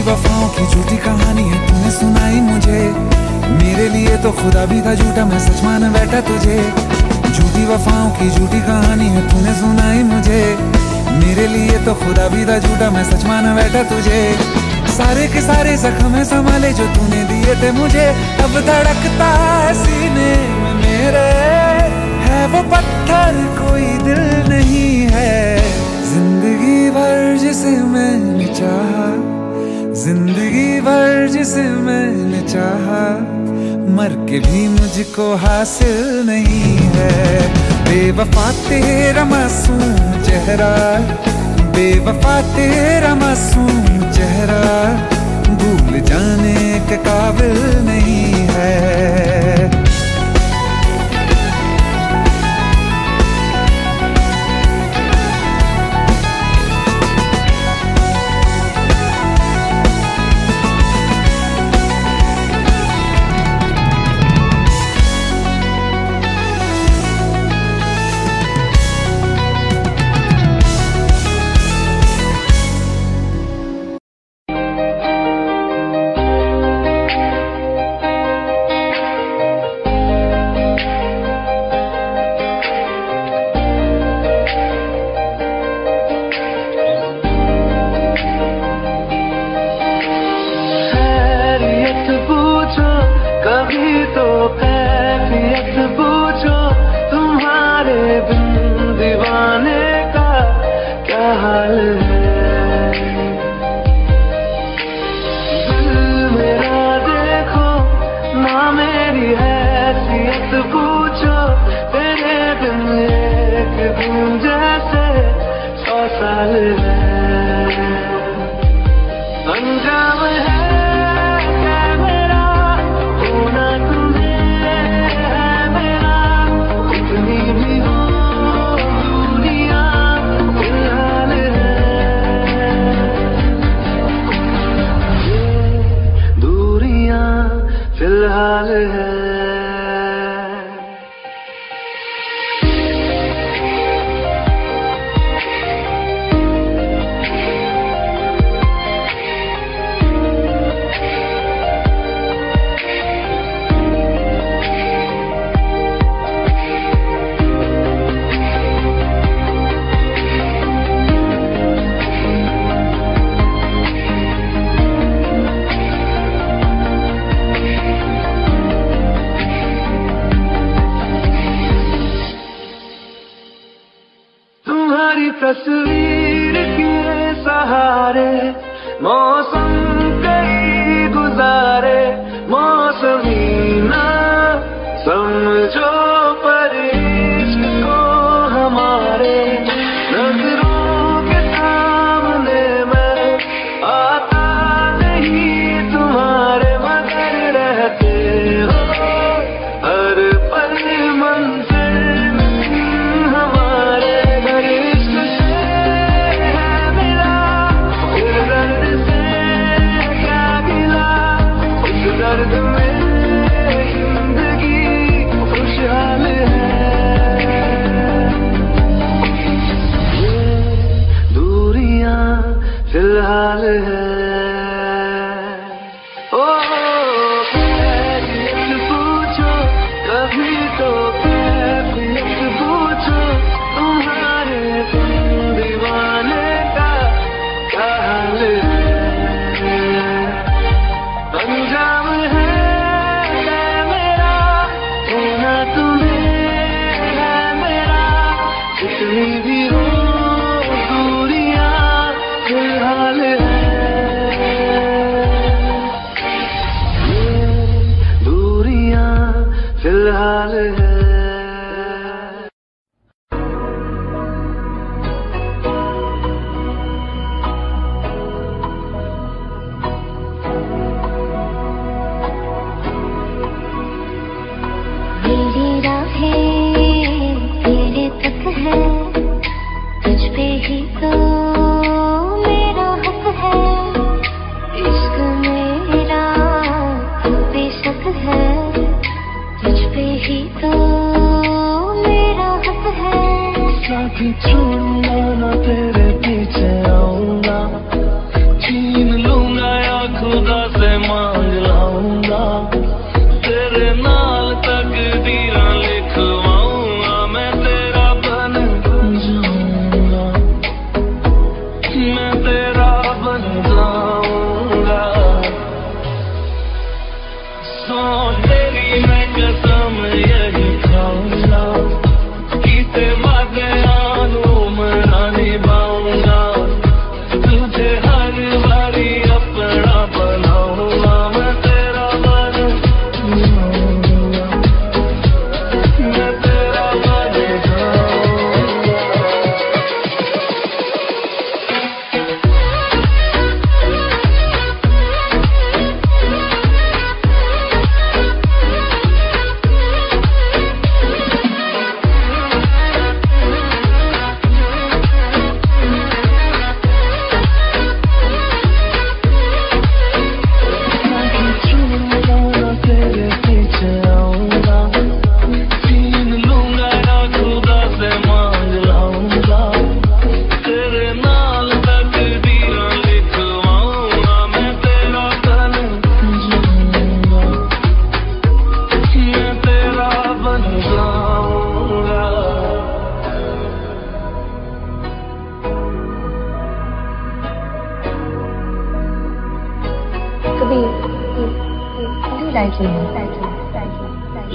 वफाओं की झूठी कहानी है तूने सुनाई मुझे, मेरे लिए तो खुदा भी था झूठा, मैं सच मान बैठा तुझे। झूठी वफाओं की झूठी कहानी है तूने सुनाई मुझे, मेरे लिए तो खुदा भी था झूठा, मैं सच मान बैठा तुझे। सारे के सारे जख्म संभाले जो तूने दिए थे मुझे, अब धड़कता है सीने में मेरे, है वो पत्थर कोई दिल नहीं है। जिंदगी भर जिसे मैंने चाहा, जिंदगी भर जिसे मैंने चाहा, मर के भी मुझको हासिल नहीं है। बेवफा तेरा मासूम चेहरा, बेवफा तेरा मासूम चेहरा भूल जाने के काबिल नहीं है। जैसे 100 साल अंजाम है मेरा होना तुम्हें है मेरा उतनी भी हो दुनिया फिलहाल है ये दूरियां फिलहाल है। तस्वीर के सहारे मौसम कई गुजारे मौसमी ना समझो परिश्क को हमारे नजरों के सामने मैं आता नहीं तुम्हारे मगर रहते हो हर पल मंजिल फिलहाल है। ओ कैफियत पूछो कभी तो कैफियत पूछो तुम्हारे तुम दीवाने का क्या हाल है। अंजाम है मेरा होना तुम्हें है मेरा जितनी भी हो फिलहाल है दूरियां फिलहाल है। मेरी राहें तेरे तक है तुझ पे ही तो छोड़ना तेरे पीछे आऊंगा छीन लूंगा या खुदा से मांग लाऊंगा तेरे नाल तकदीरां लिखवाऊंगा मैं तेरा बन जाऊंगा मैं तेरा बन जाऊंगा। सो तेरी मैं कसम यही खाऊंगा कितने वादे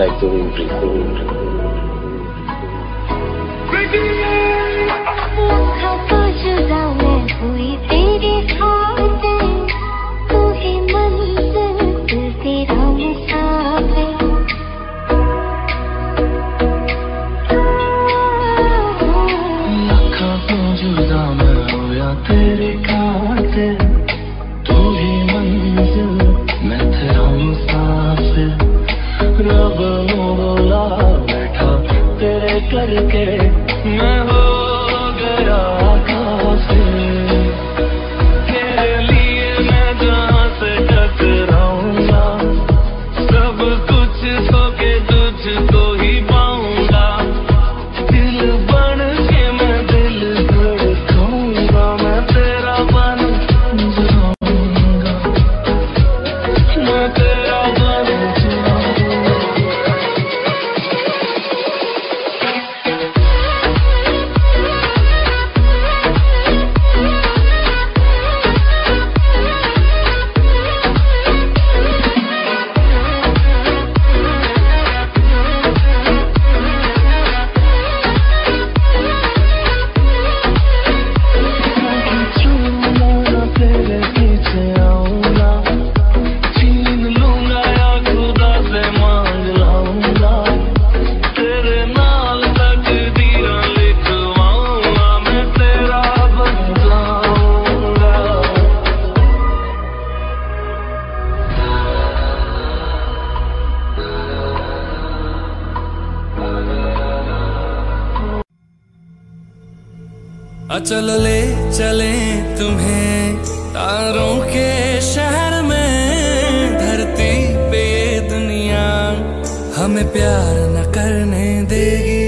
like to be free जब मुँह बोला बैठा तेरे करके मैं हो गया कहाँ से तेरे लिए मैं जहाँ से टकराऊंगा सब कुछ सो के तुझको ही पाऊंगा दिल बन के मैं दिल धड़काऊंगा मैं तेरा बन जाऊंगा मैं तेरा बन अचल ले चले तुम्हें तारों के शहर में धरती पे दुनिया हमें प्यार न करने देगी।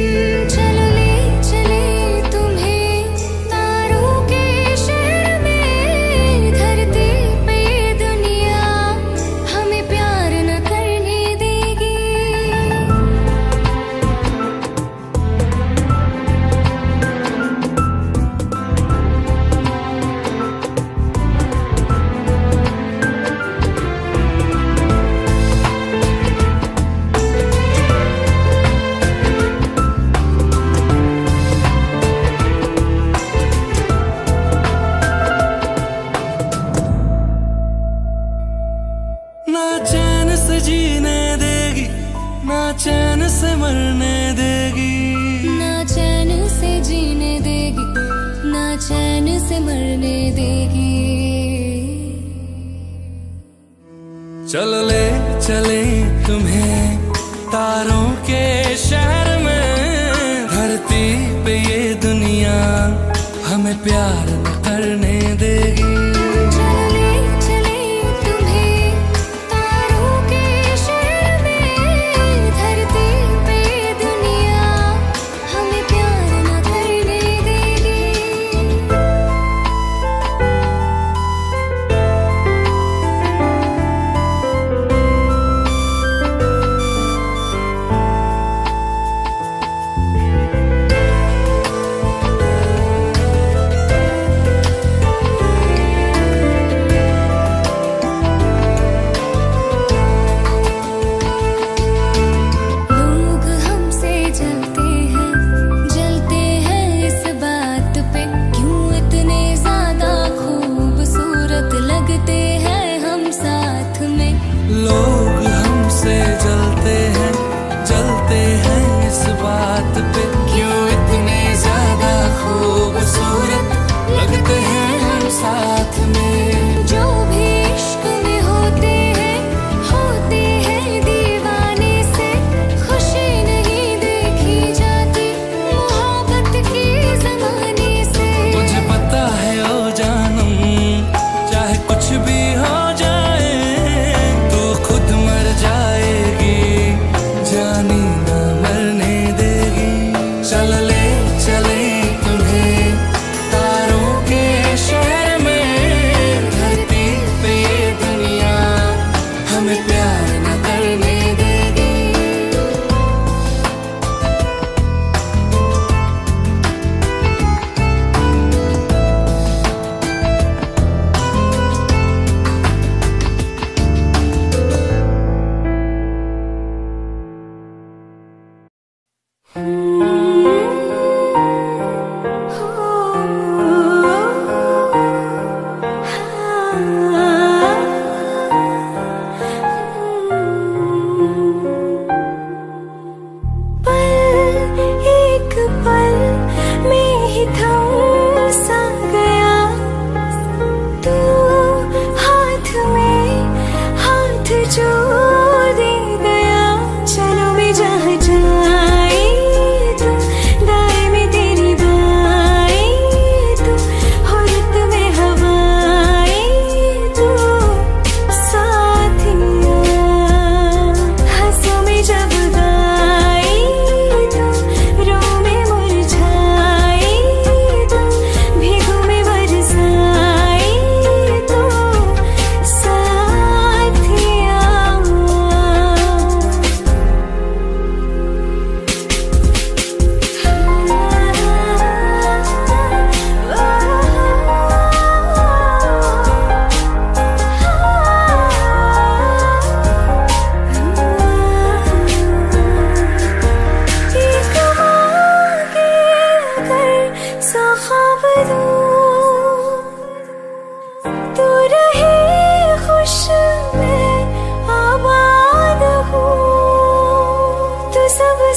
चलो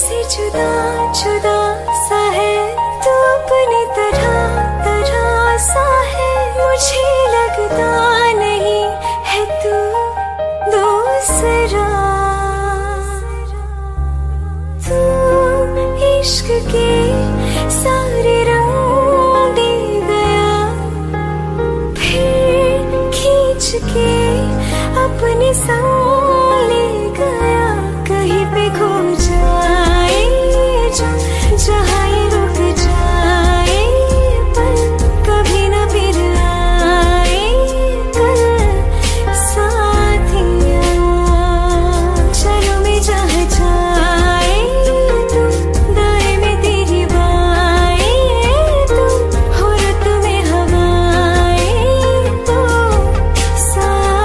से जुदा जुदा सा है तू अपनी तरह तरह सा है। मुझे लगता नहीं है तू दूसरा। तू इश्क के सारे रंग दे गया, फिर खींच के अपने संग ले गया। कहीं पे खो जा जहाँ ये रुक जाए, पर कभी न फिर आए। कल साथिया चलो मैं जहाँ जाए, तू दाएं में तेरी बाएं, तू हो रुत में हवाएं। तो साथिया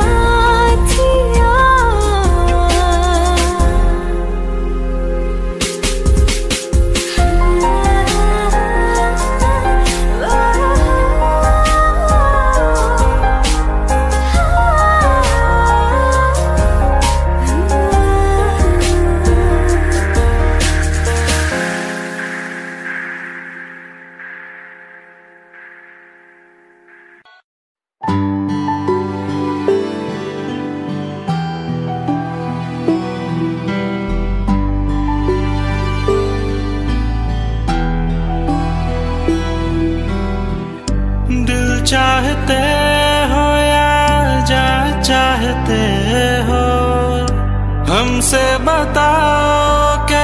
हमसे बताओ के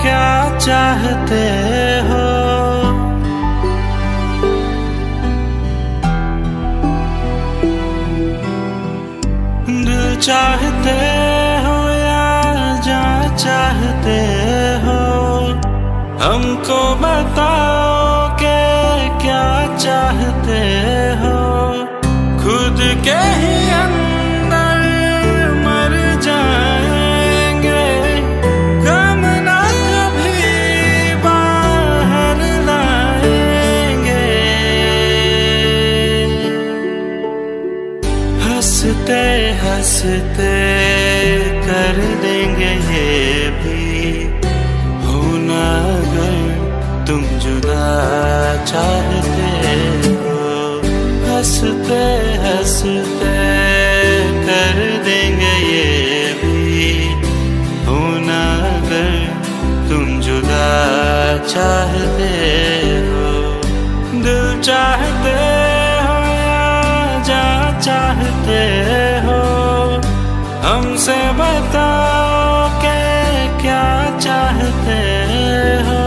क्या चाहते हो। दिल चाहते हो या जान चाहते हो, हमको बताओ के क्या चाहते हो। खुद के ही हंसते कर देंगे ये भी होना, अगर तुम जुदा चाहते हो। हंसते हंसते कर देंगे ये भी होना, अगर तुम जुदा चाहते हो। दिल चाहते हो या जा चाहते हो, हमसे बताओ के क्या चाहते हो।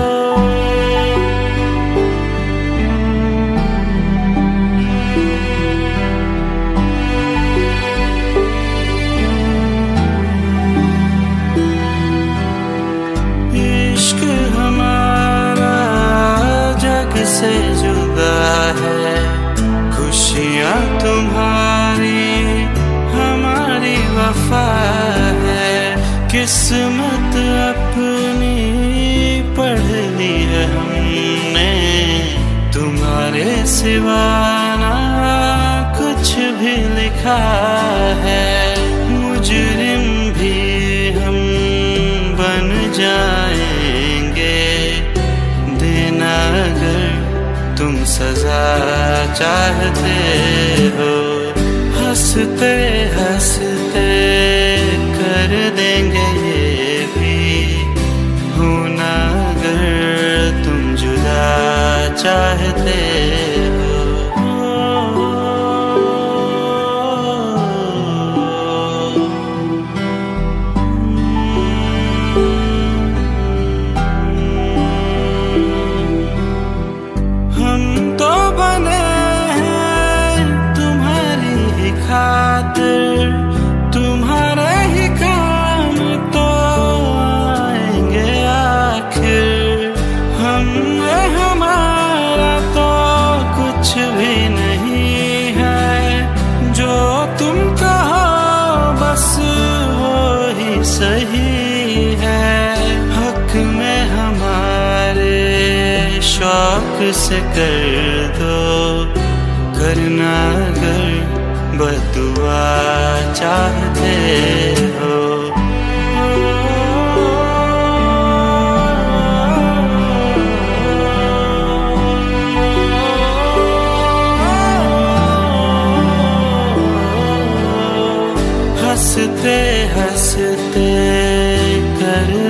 इश्क हमारा जग से जुदा है, खुशियाँ तुम्हारी हमारी वफा है। किस्मत अपनी पढ़ ली है हमने, तुम्हारे सिवा ना कुछ भी लिखा है। मुजरिम भी हम बन जाएंगे, देना अगर तुम सजा चाहते हो। हंसते हंसते कर देंगे ये भी होना, अगर तुम जुदा चाहते हो। से कर दो करना, अगर बदुआ चाहते हो।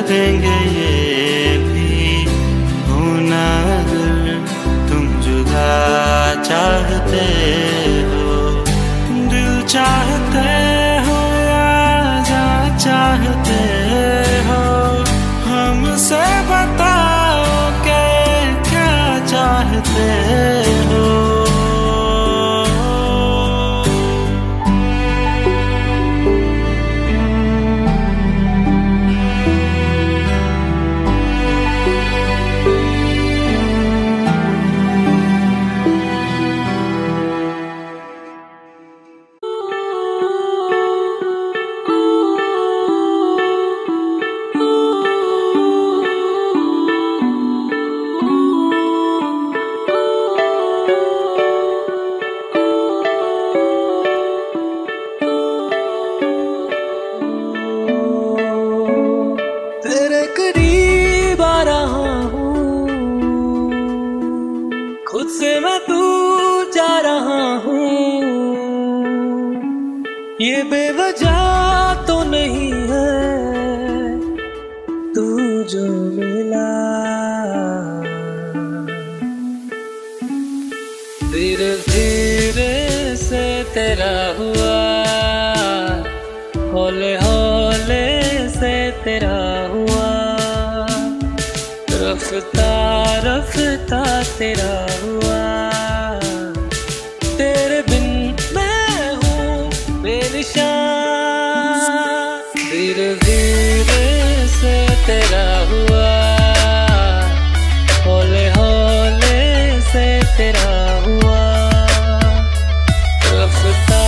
देंगे ये भी होना अगर तुम जुदा चाहते हो। दिल चाहते हो आजा चाहते हो, हमसे बताओ के क्या चाहते हो। ये बेवजह तो नहीं है तू जो मिला, धीरे धीरे से तेरा हुआ हौले हौले से तेरा हुआ, रफ्ता रफ्ता तेरा हुआ। तेरे बिन धीरे धीरे से तेरा हुआ हौले हौले से तेरा हुआ, रफ्ता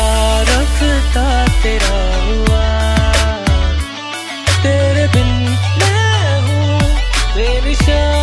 रफ्ता तेरा हुआ। तेरे बिन मैं हूँ बेनिशान।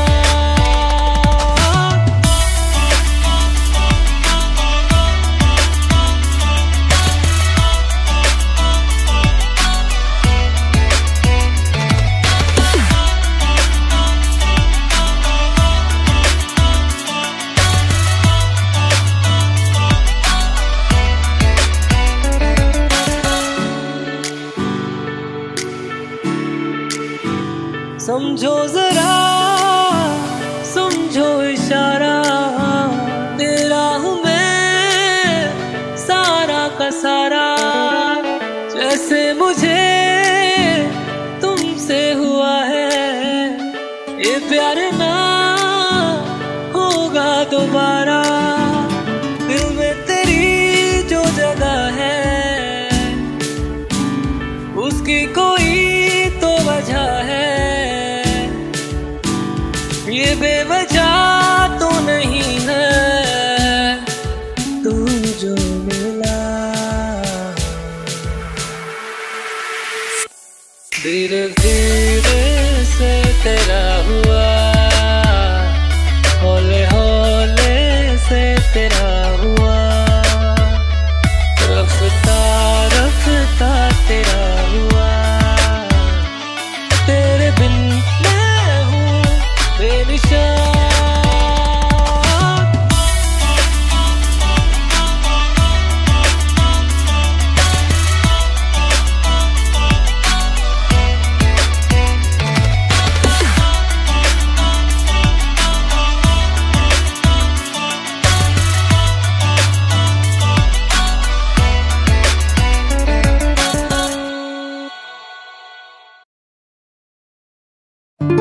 समझो जरा समझो इशारा, तेरा हूँ मैं सारा का सारा। जैसे मुझे तुमसे हुआ है ये प्यार ना होगा दोबारा। दिल में तेरी जो जगह है उसकी कोई तो वजह है। ये बेवजह तो नहीं है तू जो मिला, धीरे धीरे से तेरा हुआ हौले हौले से तेरा हुआ, रफ्ता रफ्ता तेरा हुआ। तेरे बिन बेनिशान।